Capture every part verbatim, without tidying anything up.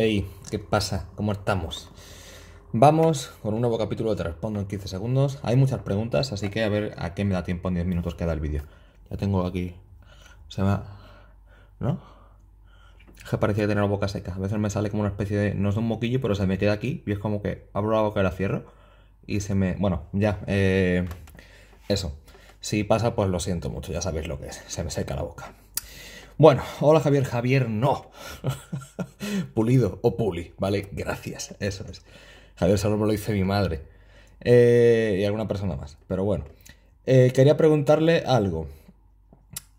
Hey, ¿qué pasa? ¿Cómo estamos? Vamos con un nuevo capítulo de Te Respondo en quince segundos. Hay muchas preguntas, así que a ver a qué me da tiempo en diez minutos que da el vídeo. Ya tengo aquí... Se me... ¿No? Es que parecía tener la boca seca. A veces me sale como una especie de... No es un moquillo, pero se me queda aquí. Y es como que abro la boca y la cierro. Y se me... Bueno, ya. Eh... Eso. Si pasa, pues lo siento mucho. Ya sabéis lo que es. Se me seca la boca. Bueno, hola Javier, Javier no, pulido o puli, ¿vale? Gracias, eso es. Javier solo me lo dice mi madre eh, y alguna persona más, pero bueno. Eh, quería preguntarle algo.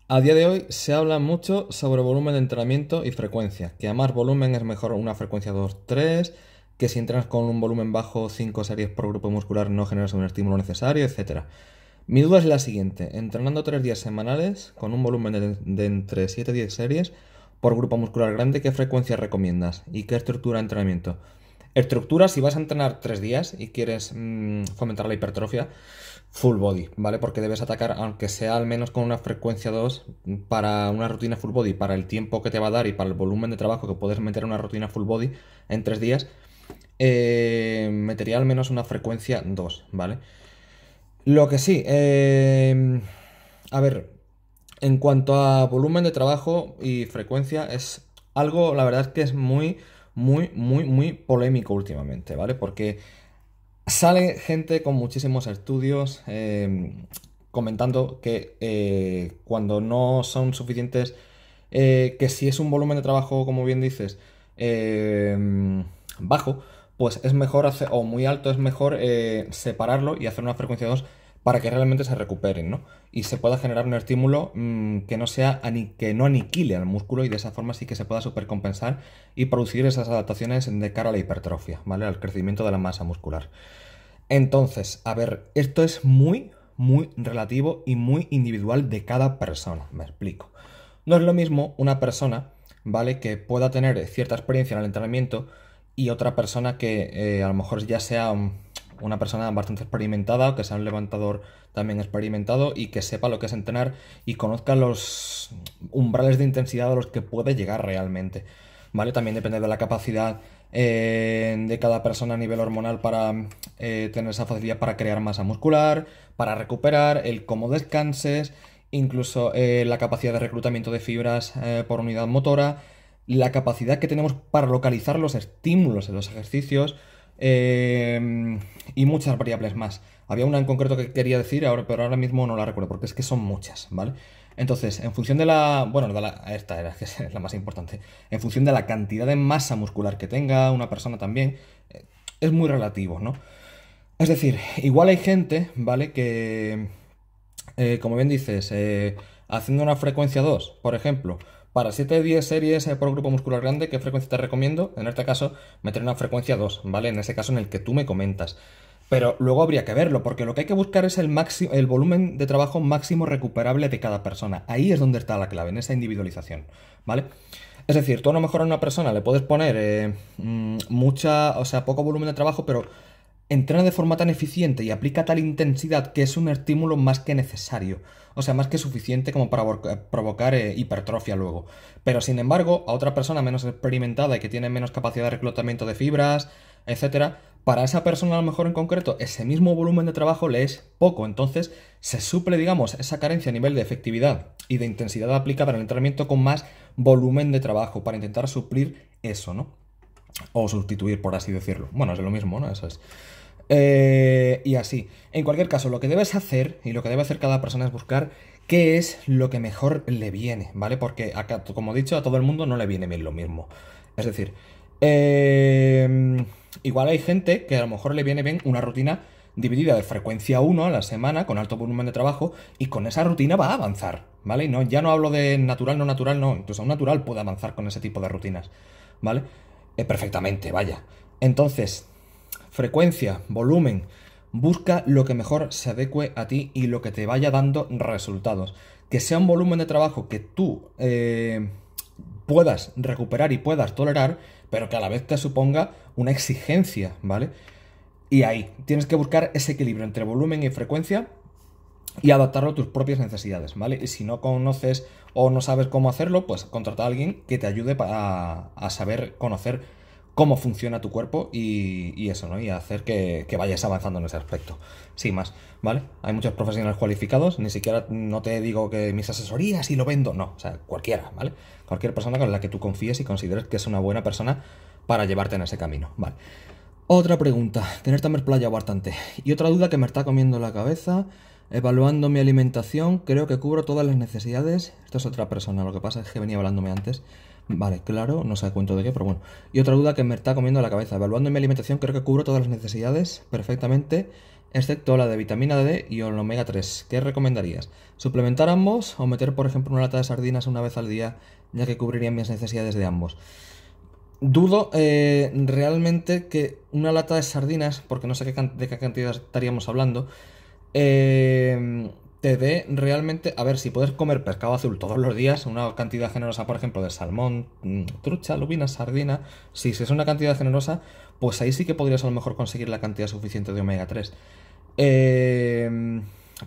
A día de hoy se habla mucho sobre volumen de entrenamiento y frecuencia, que a más volumen es mejor una frecuencia dos tres, que si entrenas con un volumen bajo cinco series por grupo muscular no generas un estímulo necesario, etcétera. Mi duda es la siguiente, entrenando tres días semanales con un volumen de, de entre siete y diez series por grupo muscular grande, ¿qué frecuencia recomiendas? ¿Y qué estructura de entrenamiento? Estructura, si vas a entrenar tres días y quieres mmm, fomentar la hipertrofia, full body, ¿vale? Porque debes atacar, aunque sea al menos con una frecuencia dos, para una rutina full body, para el tiempo que te va a dar y para el volumen de trabajo que puedes meter en una rutina full body en tres días, eh, metería al menos una frecuencia dos, ¿vale? Lo que sí, eh, a ver, en cuanto a volumen de trabajo y frecuencia, es algo, la verdad es que es muy, muy, muy, muy polémico últimamente, ¿vale? Porque sale gente con muchísimos estudios eh, comentando que eh, cuando no son suficientes, eh, que si es un volumen de trabajo, como bien dices, eh, bajo, pues es mejor hacer, o muy alto, es mejor eh, separarlo y hacer una frecuencia dos para que realmente se recuperen, ¿no? Y se pueda generar un estímulo mmm, que no sea que no aniquile al músculo, y de esa forma sí que se pueda supercompensar y producir esas adaptaciones de cara a la hipertrofia, ¿vale? Al crecimiento de la masa muscular. Entonces, a ver, esto es muy, muy relativo y muy individual de cada persona, me explico. No es lo mismo una persona, ¿vale?, que pueda tener cierta experiencia en el entrenamiento y otra persona que eh, a lo mejor ya sea una persona bastante experimentada, o que sea un levantador también experimentado y que sepa lo que es entrenar y conozca los umbrales de intensidad a los que puede llegar realmente, ¿vale? También depende de la capacidad eh, de cada persona a nivel hormonal para eh, tener esa facilidad para crear masa muscular, para recuperar, el cómo descanses, incluso eh, la capacidad de reclutamiento de fibras eh, por unidad motora, la capacidad que tenemos para localizar los estímulos en los ejercicios eh, y muchas variables más. Había una en concreto que quería decir, ahora, pero ahora mismo no la recuerdo porque es que son muchas, ¿vale? Entonces, en función de la... Bueno, de la, esta era, que es la más importante. En función de la cantidad de masa muscular que tenga una persona también, eh, es muy relativo, ¿no? Es decir, igual hay gente, ¿vale?, que, eh, como bien dices, eh, haciendo una frecuencia dos, por ejemplo... Para siete a diez series por grupo muscular grande, ¿qué frecuencia te recomiendo? En este caso, meter una frecuencia dos, ¿vale? En ese caso en el que tú me comentas. Pero luego habría que verlo, porque lo que hay que buscar es el, máximo, el volumen de trabajo máximo recuperable de cada persona. Ahí es donde está la clave, en esa individualización, ¿vale? Es decir, tú a lo mejor a una persona le puedes poner eh, mucha, o sea, poco volumen de trabajo, pero entrena de forma tan eficiente y aplica tal intensidad que es un estímulo más que necesario, o sea, más que suficiente como para provocar eh, hipertrofia luego. Pero sin embargo, a otra persona menos experimentada y que tiene menos capacidad de reclutamiento de fibras, etcétera, para esa persona a lo mejor en concreto ese mismo volumen de trabajo le es poco. Entonces se suple, digamos, esa carencia a nivel de efectividad y de intensidad aplicada en el entrenamiento con más volumen de trabajo para intentar suplir eso, ¿no? O sustituir, por así decirlo. Bueno, es lo mismo, ¿no? Eso es. Eh, y así, en cualquier caso, lo que debes hacer y lo que debe hacer cada persona es buscar qué es lo que mejor le viene, ¿vale? Porque, acá, como he dicho, a todo el mundo no le viene bien lo mismo. Es decir, eh, igual hay gente que a lo mejor le viene bien una rutina dividida de frecuencia uno a la semana con alto volumen de trabajo, y con esa rutina va a avanzar, ¿vale? Y no, ya no hablo de natural, no natural, no, incluso un natural puede avanzar con ese tipo de rutinas, ¿vale? Eh, perfectamente, vaya. Entonces... Frecuencia, volumen, busca lo que mejor se adecue a ti y lo que te vaya dando resultados. Que sea un volumen de trabajo que tú eh, puedas recuperar y puedas tolerar, pero que a la vez te suponga una exigencia, ¿vale? Y ahí tienes que buscar ese equilibrio entre volumen y frecuencia y adaptarlo a tus propias necesidades, ¿vale? Y si no conoces o no sabes cómo hacerlo, pues contrata a alguien que te ayude para, a saber conocer cómo funciona tu cuerpo y, y eso, ¿no? Y hacer que, que vayas avanzando en ese aspecto, sin más, ¿vale? Hay muchos profesionales cualificados, ni siquiera no te digo que mis asesorías y lo vendo, no, o sea, cualquiera, ¿vale? Cualquier persona con la que tú confíes y consideres que es una buena persona para llevarte en ese camino, ¿vale? Otra pregunta, tener también playa bastante. Y otra duda que me está comiendo la cabeza, evaluando mi alimentación, creo que cubro todas las necesidades. Esto es otra persona, lo que pasa es que venía hablándome antes. Vale, claro, no sé cuento de qué, pero bueno. Y otra duda que me está comiendo la cabeza, evaluando mi alimentación, creo que cubro todas las necesidades perfectamente, excepto la de vitamina D y el omega tres. ¿Qué recomendarías? ¿Suplementar ambos o meter, por ejemplo, una lata de sardinas una vez al día, ya que cubrirían mis necesidades de ambos? Dudo eh, realmente que una lata de sardinas, porque no sé qué de qué cantidad estaríamos hablando, eh, te dé realmente... A ver, si puedes comer pescado azul todos los días, una cantidad generosa, por ejemplo, de salmón, trucha, lubina, sardina... Sí, si es una cantidad generosa, pues ahí sí que podrías a lo mejor conseguir la cantidad suficiente de omega tres. Eh,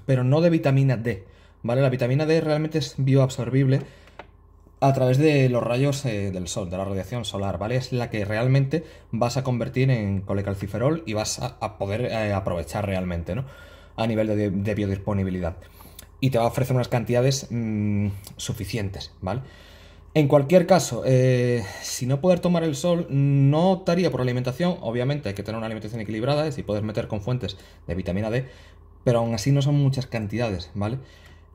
pero no de vitamina D, ¿vale? La vitamina D realmente es bioabsorbible a través de los rayos eh, del sol, de la radiación solar, ¿vale? Es la que realmente vas a convertir en colecalciferol y vas a, a poder eh, aprovechar realmente, ¿no? A nivel de, de biodisponibilidad. Y te va a ofrecer unas cantidades mmm, suficientes, ¿vale? En cualquier caso, eh, si no poder tomar el sol, no optaría por alimentación. Obviamente hay que tener una alimentación equilibrada, si puedes meter con fuentes de vitamina D, pero aún así no son muchas cantidades, ¿vale?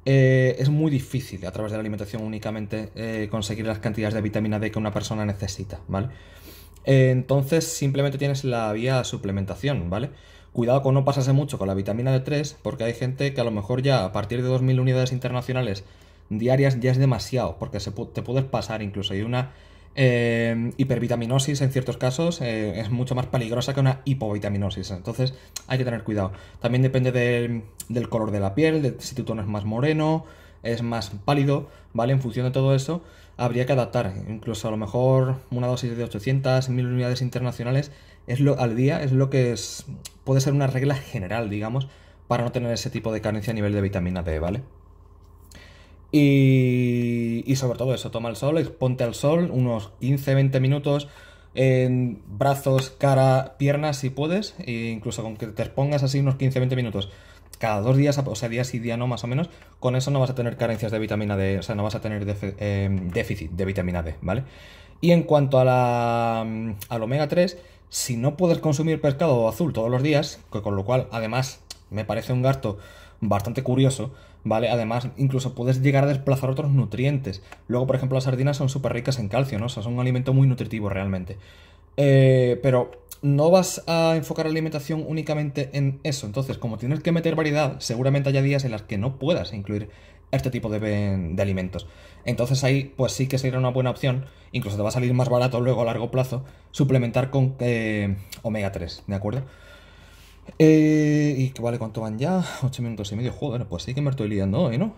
Eh, es muy difícil a través de la alimentación únicamente eh, conseguir las cantidades de vitamina D que una persona necesita, ¿vale? Eh, entonces simplemente tienes la vía suplementación, ¿vale? Cuidado con no pasarse mucho con la vitamina D tres, porque hay gente que a lo mejor ya a partir de dos mil unidades internacionales diarias ya es demasiado, porque se pu te puedes pasar incluso. Hay una eh, hipervitaminosis en ciertos casos, eh, es mucho más peligrosa que una hipovitaminosis, entonces hay que tener cuidado. También depende del, del color de la piel, de si tu tono es más moreno, es más pálido, ¿vale? En función de todo eso habría que adaptar, incluso a lo mejor una dosis de ochocientas, mil unidades internacionales es lo, al día es lo que es, puede ser una regla general, digamos, para no tener ese tipo de carencia a nivel de vitamina D, ¿vale? Y, y sobre todo eso, toma el sol, exponte al sol unos quince a veinte minutos en brazos, cara, piernas si puedes, e incluso con que te expongas así unos quince a veinte minutos cada dos días, o sea, día sí, día no, más o menos, con eso no vas a tener carencias de vitamina D, o sea, no vas a tener defe, eh, déficit de vitamina D, ¿vale? Y en cuanto a la, al omega tres, si no puedes consumir pescado azul todos los días, que con lo cual, además, me parece un gasto bastante curioso, ¿vale? Además, incluso puedes llegar a desplazar otros nutrientes. Luego, por ejemplo, las sardinas son súper ricas en calcio, ¿no? O sea, son un alimento muy nutritivo realmente. Eh, pero no vas a enfocar la alimentación únicamente en eso. Entonces, como tienes que meter variedad, seguramente haya días en las que no puedas incluir este tipo de, de alimentos. Entonces ahí, pues sí que sería una buena opción, incluso te va a salir más barato luego a largo plazo, suplementar con eh, omega tres, ¿de acuerdo? Eh, y que vale, ¿cuánto van ya? ocho minutos y medio, joder, pues sí que me estoy liando hoy, ¿no?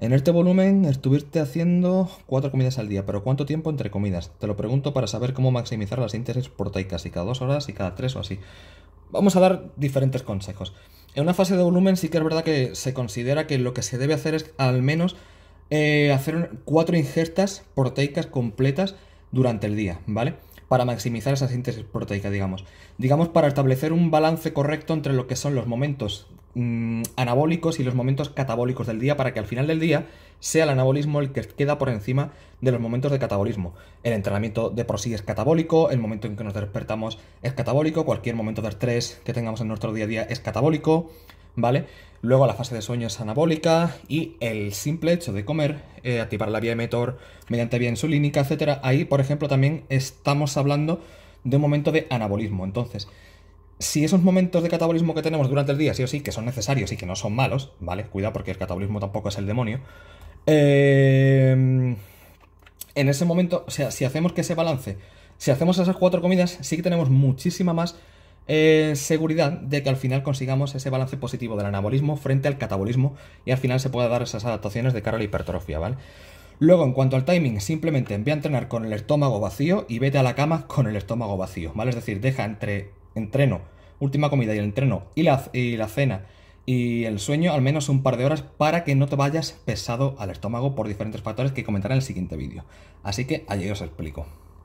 En este volumen estuviste haciendo cuatro comidas al día, pero ¿cuánto tiempo entre comidas? Te lo pregunto para saber cómo maximizar las síntesis proteicas, y cada dos horas y cada tres o así. Vamos a dar diferentes consejos. En una fase de volumen sí que es verdad que se considera que lo que se debe hacer es al menos eh, hacer cuatro ingestas proteicas completas durante el día, ¿vale? Para maximizar esa síntesis proteica, digamos. Digamos, para establecer un balance correcto entre lo que son los momentos mmm, anabólicos y los momentos catabólicos del día, para que al final del día sea el anabolismo el que queda por encima de los momentos de catabolismo. El entrenamiento de por sí es catabólico, el momento en que nos despertamos es catabólico, cualquier momento de estrés que tengamos en nuestro día a día es catabólico, ¿vale? Luego la fase de sueño es anabólica y el simple hecho de comer, eh, activar la vía emetor mediante vía insulínica, etcétera. Ahí, por ejemplo, también estamos hablando de un momento de anabolismo. Entonces, si esos momentos de catabolismo que tenemos durante el día, sí o sí, que son necesarios y que no son malos, ¿vale? Cuidado, porque el catabolismo tampoco es el demonio. Eh, en ese momento, o sea, si hacemos que ese balance, si hacemos esas cuatro comidas, sí que tenemos muchísima más Eh, seguridad de que al final consigamos ese balance positivo del anabolismo frente al catabolismo y al final se pueda dar esas adaptaciones de cara a la hipertrofia, ¿vale? Luego, en cuanto al timing, simplemente ve a entrenar con el estómago vacío y vete a la cama con el estómago vacío, ¿vale? Es decir, deja entre entreno, última comida y el entreno y la, y la cena y el sueño al menos un par de horas para que no te vayas pesado al estómago por diferentes factores que comentaré en el siguiente vídeo. Así que allí os explico.